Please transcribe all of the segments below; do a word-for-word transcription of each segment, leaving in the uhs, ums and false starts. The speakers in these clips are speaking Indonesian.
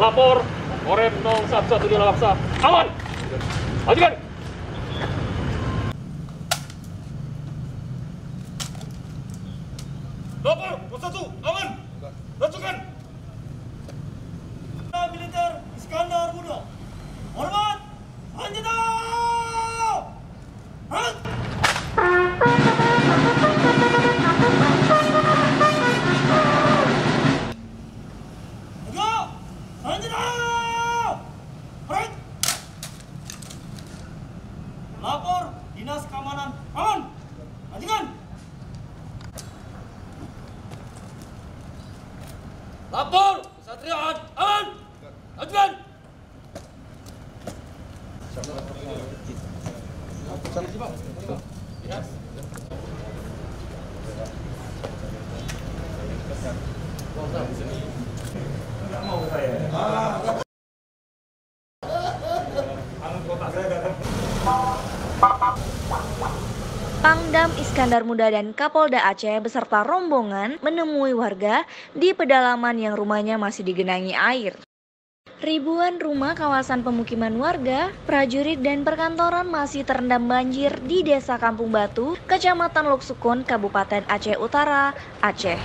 Lapor Korem nol satu satu tiga Lhoksukon. Aman. Lanjutkan. Lapor nol satu aman. Lanjutkan. Militer Iskandar Muda. Hormat. Lanjutkan. Lapor Dinas Keamanan Aman. Lanjutkan. Lapor Satrio Aman. Lanjutkan. Tidak mau saya. Ah. Pangdam Iskandar Muda dan Kapolda Aceh beserta rombongan menemui warga di pedalaman yang rumahnya masih digenangi air. Ribuan rumah kawasan pemukiman warga, prajurit dan perkantoran masih terendam banjir di Desa Kampung Batu, Kecamatan Lhoksukon, Kabupaten Aceh Utara, Aceh.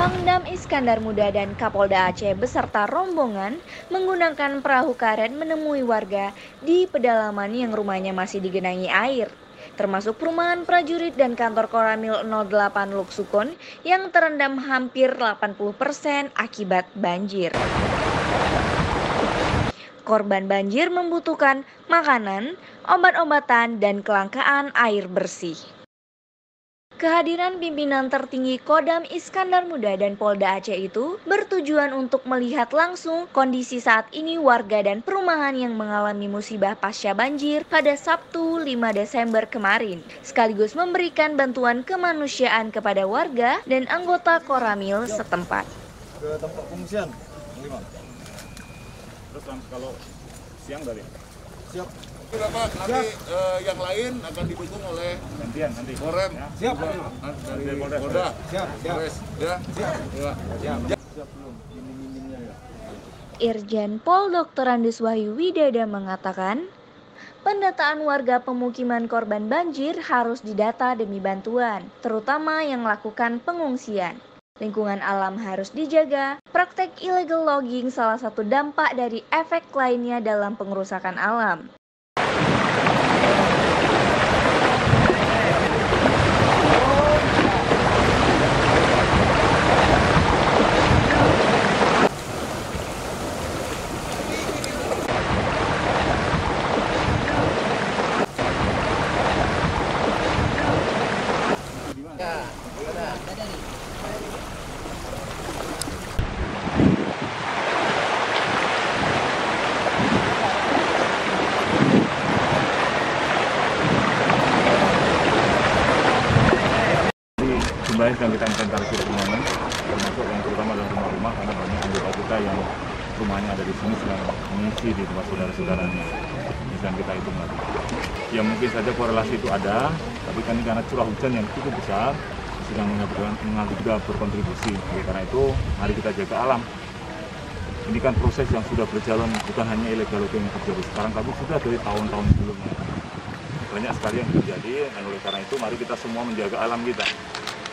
Pangdam Iskandar Muda dan Kapolda Aceh beserta rombongan menggunakan perahu karet menemui warga di pedalaman yang rumahnya masih digenangi air, termasuk perumahan prajurit dan kantor Koramil nol delapan Lhoksukon yang terendam hampir delapan puluh persen akibat banjir. Korban banjir membutuhkan makanan, obat-obatan, dan kelangkaan air bersih. Kehadiran pimpinan tertinggi Kodam Iskandar Muda dan Polda Aceh itu bertujuan untuk melihat langsung kondisi saat ini warga dan perumahan yang mengalami musibah pasca banjir pada Sabtu lima Desember kemarin, sekaligus memberikan bantuan kemanusiaan kepada warga dan anggota Koramil setempat. Ke tempat pengungsian, lima. Terus kalau siang dari? Siap. Berapa nanti eh, yang lain akan didukung oleh gantian nanti Korem ya. Siap dari Polda. Siap siap ya siap ya siap siap belum minim-minimnya ya. Irjen Pol Doktor Andus Wahyu Widada mengatakan pendataan warga pemukiman korban banjir harus didata demi bantuan, terutama yang melakukan pengungsian. Lingkungan alam harus dijaga. Praktek illegal logging salah satu dampak dari efek lainnya dalam pengerusakan alam. Baik yang kita inventarisir semuanya, termasuk yang terutama adalah rumah-rumah, karena banyak anggota kita yang rumahnya ada di sini sedang mengungsi di tempat saudara-saudaranya. Dan kita hitung lagi. Ya mungkin saja korelasi itu ada, tapi kan ini karena curah hujan yang cukup besar sedang mengakibatkan berkontribusi. Jadi, karena itu mari kita jaga alam. Ini kan proses yang sudah berjalan, bukan hanya illegal logging yang terjadi sekarang, tapi sudah dari tahun-tahun sebelumnya. Banyak sekali yang terjadi, dan oleh karena itu mari kita semua menjaga alam kita.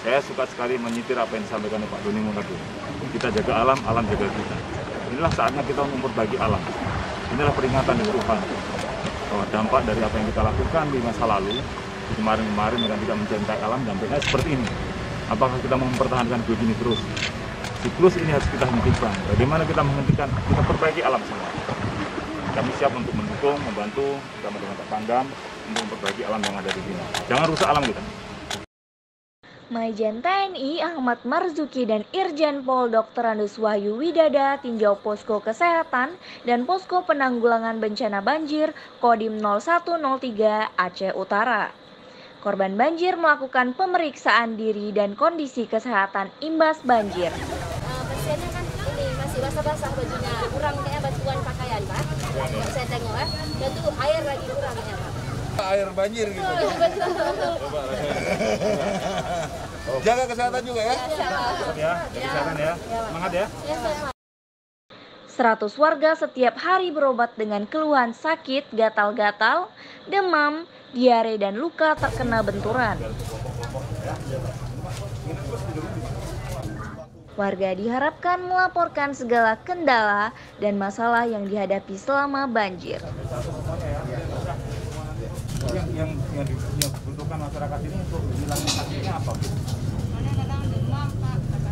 Saya suka sekali menyitir apa yang disampaikan oleh Pak Doni Mungkadu. Kita jaga alam, alam jaga kita. Inilah saatnya kita memperbaiki alam. Inilah peringatan dari Tuhan. Bahwa dampak dari apa yang kita lakukan di masa lalu, kemarin-kemarin dengan tidak mencintai alam, dampaknya seperti ini. Apakah kita mau mempertahankan begini terus? Siklus ini harus kita hentikan. Bagaimana kita menghentikan? Kita perbaiki alam semua. Kami siap untuk mendukung, membantu, bersama dengan Pak Pangdam, untuk memperbaiki alam yang ada di sini. Jangan rusak alam kita. Mayjen T N I Ahmad Marzuki dan Irjen Pol Doktor Andus Wahyu Widada tinjau posko kesehatan dan posko penanggulangan bencana banjir Kodim nol satu nol tiga Aceh Utara. Korban banjir melakukan pemeriksaan diri dan kondisi kesehatan imbas banjir. Uh, pasiennya kan ini masih basah-basah bajunya, kurang kayak batuan pakaian Pak. Saya tengok Pak, dan tuh air lagi kurangnya Pak. Air banjir gitu. Jaga kesehatan juga ya. Kesehatan ya. Semangat ya. seratus warga setiap hari berobat dengan keluhan sakit, gatal-gatal, demam, diare, dan luka terkena benturan. Warga diharapkan melaporkan segala kendala dan masalah yang dihadapi selama banjir. Yang, yang, yang dibutuhkan masyarakat ini untuk hilangnya sakitnya apa? Kadang-kadang demam, Pak.